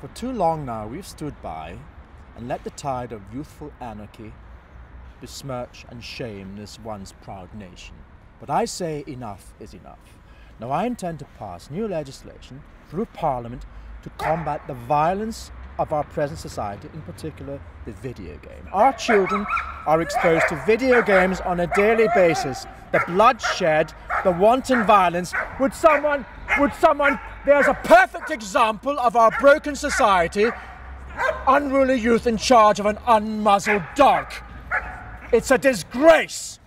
For too long now, we've stood by and let the tide of youthful anarchy besmirch and shame this once proud nation. But I say enough is enough. Now I intend to pass new legislation through Parliament to combat the violence of our present society, in particular the video game. Our children are exposed to video games on a daily basis. The bloodshed, the wanton violence. Would someone, there's a perfect example of our broken society, unruly youth in charge of an unmuzzled dog. It's a disgrace.